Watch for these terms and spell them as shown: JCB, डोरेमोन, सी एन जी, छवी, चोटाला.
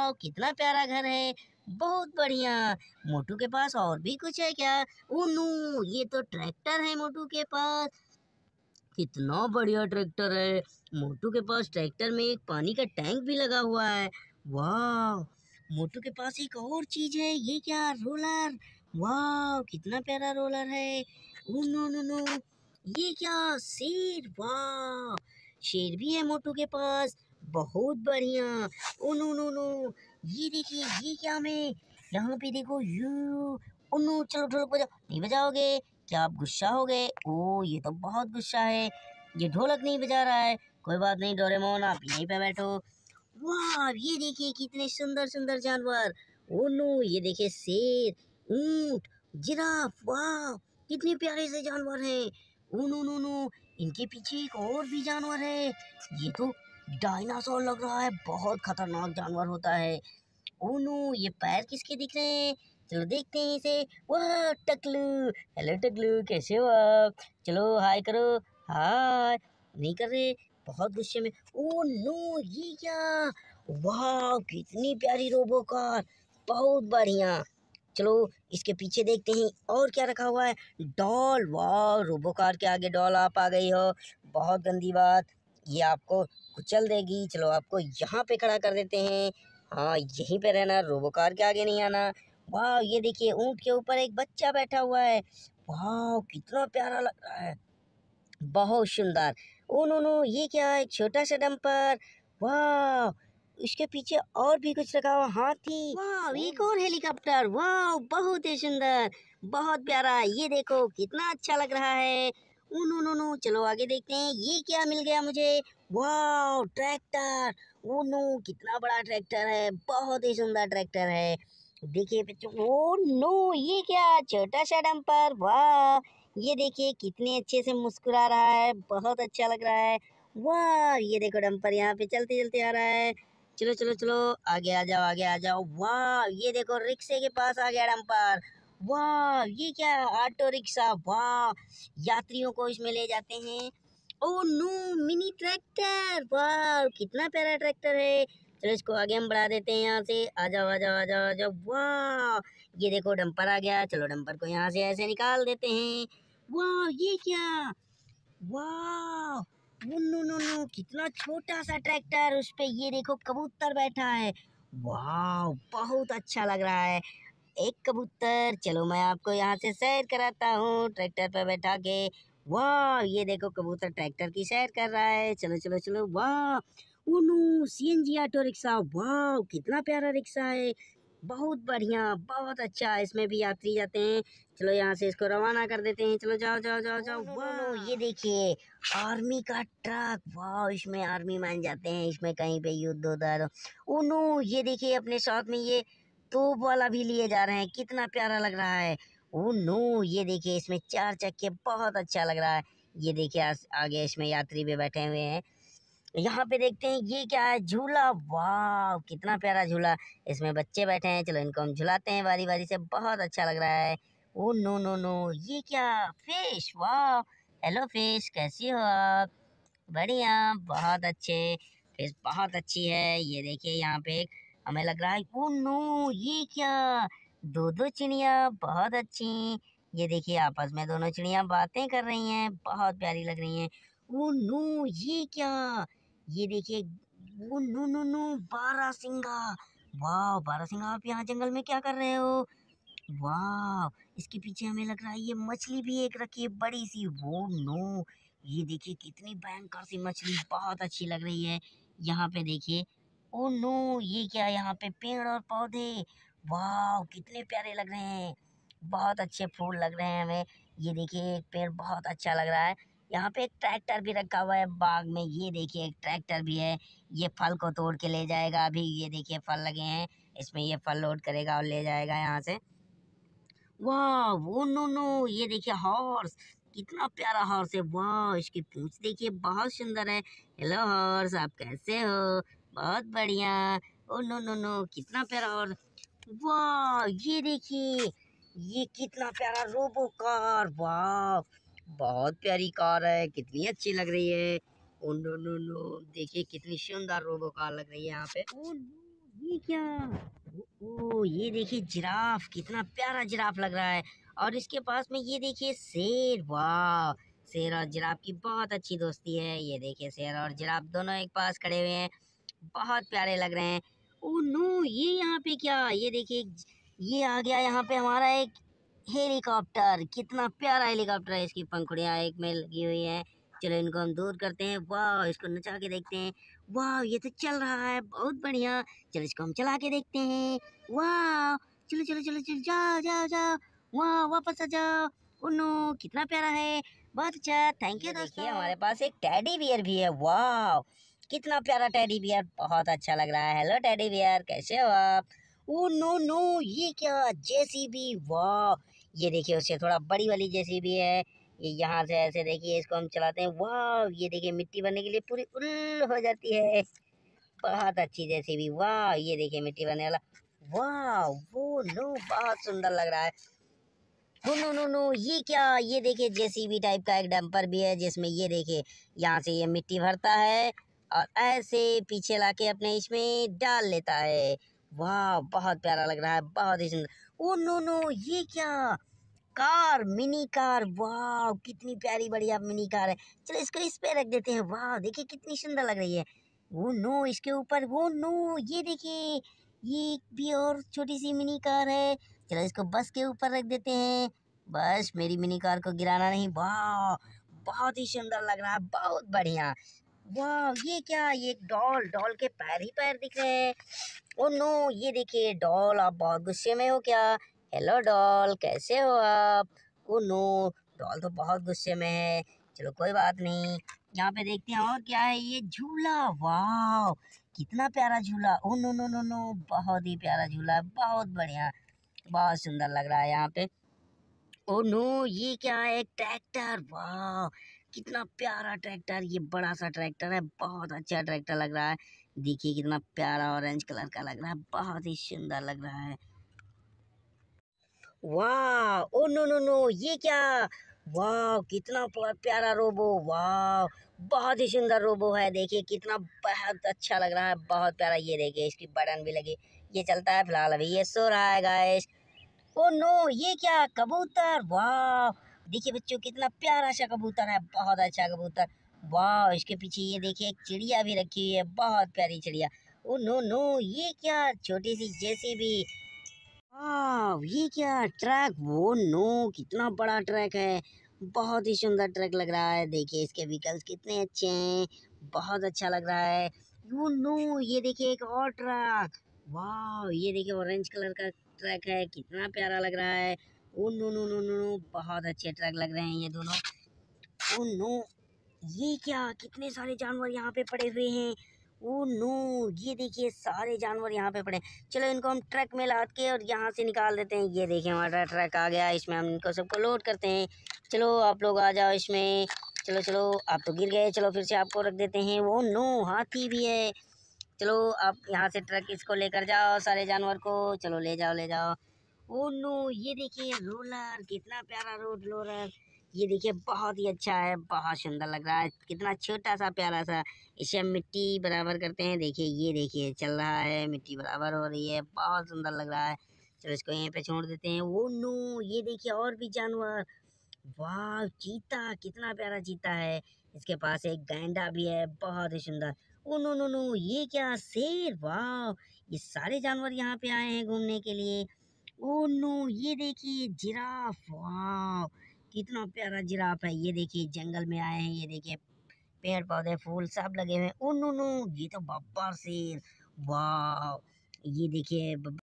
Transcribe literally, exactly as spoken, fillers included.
वाह कितना प्यारा घर है, बहुत बढ़िया। मोटू के पास और भी कुछ है क्या? ओ नो, ये तो ट्रैक्टर है मोटू के पास। कितना बढ़िया ट्रैक्टर है। मोटू के पास ट्रैक्टर में एक पानी का टैंक भी लगा हुआ है। वाह, मोटू के पास एक और चीज है, ये क्या? रोलर। वाह कितना प्यारा रोलर है। ओ नो नो नो, ये क्या? शेर। वाह शेर भी है मोटू के पास, बहुत बढ़िया। ओ नो नो नो, ये देखिए, ये क्या है? यहाँ पे देखो, यू। ओ नो, चलो ढोलक बजाओ। नहीं बजाओगे क्या? आप गुस्सा हो गए? ओ ये तो बहुत गुस्सा है, ये ढोलक नहीं बजा रहा है। कोई बात नहीं डोरेमोन, आप यहीं पे बैठो। वाह ये देखिए कितने सुंदर सुंदर जानवर। ओ नो, ये देखिए शेर, ऊंट, जिराफ। वाह कितने प्यारे से जानवर हैं। ओ नो नो नो, इनके पीछे एक और भी जानवर है। ये तो डायनासोर लग रहा है, बहुत खतरनाक जानवर होता है। ओ नो, ये पैर किसके दिख रहे हैं? चलो देखते हैं इसे। वाह टकलू, हेलो टकलू, कैसे हो आप? चलो हाय करो। हाय नहीं कर रहे, बहुत गुस्से में। ओ नो, ये क्या? वाह कितनी प्यारी रोबो कार, बहुत बढ़िया। चलो इसके पीछे देखते हैं और क्या रखा हुआ है। डॉल। वाह रोबो कार के आगे डॉल, आप आ गई हो, बहुत गंदी बात। ये आपको कुचल देगी। चलो आपको यहाँ पे खड़ा कर देते हैं। हाँ यहीं पे रहना, रोबो कार के आगे नहीं आना। वाह ये देखिए, ऊँट के ऊपर एक बच्चा बैठा हुआ है। वाह कितना प्यारा लग रहा है, बहुत सुंदर। ओ नो नो, ये क्या? एक छोटा सा डंपर। वाह इसके पीछे और भी कुछ रखा हुआ, हाथी। वाह एक और हेलीकॉप्टर। वाह बहुत ही सुंदर, बहुत प्यारा। ये देखो कितना अच्छा लग रहा है। ओ नो नो नो, चलो आगे देखते हैं। ये क्या मिल गया मुझे? वाह ट्रैक्टर। ओ नो, कितना बड़ा ट्रैक्टर है, बहुत ही सुंदर ट्रैक्टर है। देखिए बच्चों, ओ नो, ये क्या? छोटा सा डंपर। वाह ये देखिए कितने अच्छे से मुस्कुरा रहा है, बहुत अच्छा लग रहा है। वाह ये देखो डंपर यहाँ पे चलते चलते आ रहा है। चलो चलो चलो, आगे आ जाओ, आगे आ जाओ। वाह ये देखो रिक्शे के पास आ गया डंपर। वाह ये क्या? Auto rickshaw. वाह यात्रियों को इसमें ले जाते हैं। Oh no, mini tractor. वाह कितना प्यारा ट्रैक्टर है। चलो इसको आगे हम बढ़ा देते हैं, यहाँ से। आ जाओ आ जाओ आ जाओ आ जाओ। वाह ये देखो डंपर आ गया। चलो डंपर को यहाँ से ऐसे निकाल देते हैं। वाह ये क्या? वाह नो नो नो, कितना छोटा सा ट्रैक्टर, उस पे ये देखो कबूतर बैठा है। वाह बहुत अच्छा लग रहा है, एक कबूतर। चलो मैं आपको यहाँ से सैर कराता हूँ ट्रैक्टर पर बैठा के। वाह ये देखो कबूतर ट्रैक्टर की सैर कर रहा है। चलो चलो चलो। वाह oh no, सी एन जी auto rickshaw. वाह कितना प्यारा रिक्शा है, बहुत बढ़िया, बहुत अच्छा। इसमें भी यात्री जाते हैं। चलो यहाँ से इसको रवाना कर देते हैं। चलो जाओ जाओ जाओ जाओ। वाह ये देखिए आर्मी का ट्रक। वाह इसमें आर्मी मान जाते हैं, इसमें कहीं पे युद्ध होता है। ओ नो, ये देखिए अपने साथ में ये तोप वाला भी लिए जा रहे हैं, कितना प्यारा लग रहा है। ओ नो, ये देखिए इसमें चार चक्के, बहुत अच्छा लग रहा है। ये देखिए आगे इसमें यात्री भी बैठे हुए हैं। यहाँ पे देखते हैं ये क्या है? झूला। वाह कितना प्यारा झूला, इसमें बच्चे बैठे हैं। चलो इनको हम झुलाते हैं बारी बारी से, बहुत अच्छा लग रहा है। ओ नो नो नो, ये क्या? फिश। वाह हेलो फिश, कैसी हो आप? बढ़िया, बहुत अच्छे। फिश बहुत अच्छी है। ये देखिए यहाँ पे हमें लग रहा है। ओ नो, ये क्या? दो दो चिड़िया, बहुत अच्छी। ये देखिए आपस में दोनों चिड़िया बातें कर रही हैं, बहुत प्यारी लग रही हैं। ओ नो, ये क्या? ये देखिए, वो नो नो नो, बारहसिंगा। वाह बारहसिंगा, आप यहाँ जंगल में क्या कर रहे हो? वाह इसके पीछे हमें लग रहा है ये मछली भी एक रखी है, बड़ी सी। वो नो, ये देखिए कितनी भयंकर सी मछली, बहुत अच्छी लग रही है। यहाँ पे देखिए, ओ नो, ये क्या? यहाँ पे पेड़ और पौधे, वाह कितने प्यारे लग रहे हैं, बहुत अच्छे फूल लग रहे हैं हमें। ये देखिए एक पेड़ बहुत अच्छा लग रहा है। यहाँ पे एक ट्रैक्टर भी रखा हुआ है बाग में। ये देखिए एक ट्रैक्टर भी है, ये फल को तोड़ के ले जाएगा अभी। ये देखिए फल लगे हैं इसमें, ये फल लोड करेगा और ले जाएगा यहाँ से। वाह वो नो नो, ये देखिए हॉर्स, कितना प्यारा हॉर्स है। वाह इसकी पूंछ देखिए, बहुत सुंदर है। हेलो हॉर्स, आप कैसे हो? बहुत बढ़िया। ओ नो नो नो, कितना प्यारा हॉर्स। वाह ये देखिए, ये कितना प्यारा रोबो कार। वाह बहुत प्यारी कार है, कितनी अच्छी लग रही है। ओ नो नो नो, देखिए कितनी सुंदर रोबो कार लग रही है यहाँ पे। ओ नो, ये क्या, ओ ये देखिए जिराफ, कितना प्यारा जिराफ लग रहा है। और इसके पास में ये देखिए शेर। वाह, शेर और जिराफ की बहुत अच्छी दोस्ती है। ये देखिए शेर और जिराफ दोनों एक पास खड़े हुए हैं, बहुत प्यारे लग रहे हैं। ओ नो, ये यहाँ पे क्या, ये देखिए ये आ गया यहाँ पे हमारा एक हेलीकॉप्टर। कितना प्यारा हेलीकॉप्टर है, इसकी पंखुड़ियाँ एक में लगी हुई हैं। चलो इनको हम दूर करते हैं। वाह, इसको नचा के देखते हैं। वाह, ये तो चल रहा है, बहुत बढ़िया। चलो इसको हम चला के देखते हैं। वाह, चलो चलो चलो चलो, जाओ जाओ जाओ, वाह वापस आ जाओ। ओ नो, कितना प्यारा है, बहुत अच्छा। थैंक यू दोस्तों। हमारे पास एक टेडी बियर भी है। वाह, कितना प्यारा टेडी बियर, बहुत अच्छा लग रहा है। हेलो टेडी बियर, कैसे हो आप? ओ नो नो, ये क्या, जेसीबी। वाह, ये देखिए उससे थोड़ा बड़ी वाली जेसीबी है। ये यहाँ से ऐसे देखिए इसको हम चलाते हैं। वाह, ये देखिए मिट्टी बनने के लिए पूरी उल हो जाती है, बहुत अच्छी जेसीबी। वाह, ये देखिए मिट्टी बनने वाला। वाह, वो नो, बहुत सुंदर लग रहा है। नो नो नो नो, ये क्या, ये देखिए जेसीबी टाइप का एक डंपर भी है, जिसमें ये देखिए यहाँ से ये मिट्टी भरता है और ऐसे पीछे लाके अपने इसमें डाल लेता है। वाह, बहुत प्यारा लग रहा है, बहुत ही सुंदर। ओ नो नो, ये क्या, कार, मिनी कार। वाह, कितनी प्यारी बढ़िया मिनी कार है। चलो इसको इस पे रख देते हैं। वाह, देखिए कितनी सुंदर लग रही है। वो नो, इसके ऊपर वो नो, ये देखिए ये भी और छोटी सी मिनी कार है। चलो इसको बस के ऊपर रख देते हैं। बस, मेरी मिनी कार को गिराना नहीं। वाह, बहुत ही सुंदर लग रहा है, बहुत बढ़िया। वाह, ये क्या, ये डॉल, डॉल के पैर ही पैर दिख रहे हैं। ओ नो, ये देखिए डॉल, आप बहुत गुस्से में हो क्या? हेलो डॉल, कैसे हो आप? ओ नो, डॉल तो बहुत गुस्से में है। चलो कोई बात नहीं, यहाँ पे देखते हैं और क्या है। ये झूला, वाह कितना प्यारा झूला। Oh no no no no, बहुत ही प्यारा झूला, बहुत बढ़िया, बहुत सुंदर लग रहा है यहाँ पे। ओ नो, ये क्या है, ट्रैक्टर। वाह, कितना प्यारा ट्रैक्टर, ये बड़ा सा ट्रैक्टर है, बहुत अच्छा ट्रैक्टर लग रहा है। देखिए कितना प्यारा ऑरेंज कलर का लग रहा है, बहुत ही सुंदर लग रहा है। वाह, ओ नो नो नो, ये क्या, वाह कितना प्यारा रोबो। वाह, बहुत ही सुंदर रोबो है, देखिए कितना, बहुत अच्छा लग रहा है, बहुत प्यारा। ये देखिए इसकी बटन भी लगी, ये चलता है। फिलहाल अभी ये सो रहा है गाइस। ओ नो, ये क्या, कबूतर। वाह, देखिए बच्चों कितना प्यारा सा कबूतर है, बहुत अच्छा कबूतर। वाह, इसके पीछे ये देखिए एक चिड़िया भी रखी हुई है, बहुत प्यारी चिड़िया। ओ नो नो, ये क्या, छोटी सी जेसीबी। वाह, ये क्या, ट्रैक। वो नो, कितना बड़ा ट्रैक है, बहुत ही सुंदर ट्रैक लग रहा है। देखिए इसके व्हीकल्स कितने अच्छे हैं, बहुत अच्छा लग रहा है। वो नो, ये देखिए एक और ट्रैक। वाह, ये देखिए ऑरेंज कलर का ट्रैक है, कितना प्यारा लग रहा है। Oh no no no no, बहुत अच्छे ट्रैक लग रहे हैं ये दोनों। ओ नो, ये क्या, कितने सारे जानवर यहाँ पे पड़े हुए हैं। ओ नो, ये देखिए सारे जानवर यहाँ पे पड़े। चलो इनको हम ट्रक में लाद के और यहाँ से निकाल देते हैं। ये देखिए हमारा ट्रक आ गया, इसमें हम इनको सबको लोड करते हैं। चलो आप लोग आ जाओ इसमें। चलो चलो, आप तो गिर गए, चलो फिर से आपको रख देते हैं। वो नो, हाथी भी है। चलो आप यहाँ से ट्रक इसको लेकर जाओ, सारे जानवर को। चलो ले जाओ ले जाओ। ओ नो, ये देखिए रोलर, कितना प्यारा रोड रोलर, ये देखिए बहुत ही अच्छा है, बहुत सुंदर लग रहा है, कितना छोटा सा प्यारा सा। इसे हम मिट्टी बराबर करते हैं। देखिए ये देखिए चल रहा है, मिट्टी बराबर हो रही है, बहुत सुंदर लग रहा है। चलो इसको यहीं पे छोड़ देते हैं। ओ नो, ये देखिए और भी जानवर। वाह, चीता, कितना प्यारा चीता है। इसके पास एक गैंडा भी है, बहुत ही सुंदर। ओ नो नो नो, ये क्या, शेर। वाह, ये सारे जानवर यहाँ पे आए हैं घूमने के लिए। ओ नो, ये देखिए जिराफ। वाह, कितना प्यारा जिराफ है। ये देखिए जंगल में आए हैं, ये देखिए पेड़ पौधे फूल सब लगे हुए हैं। ओ नो नो, ये तो बब्बर शेर। वाह, ये देखिए।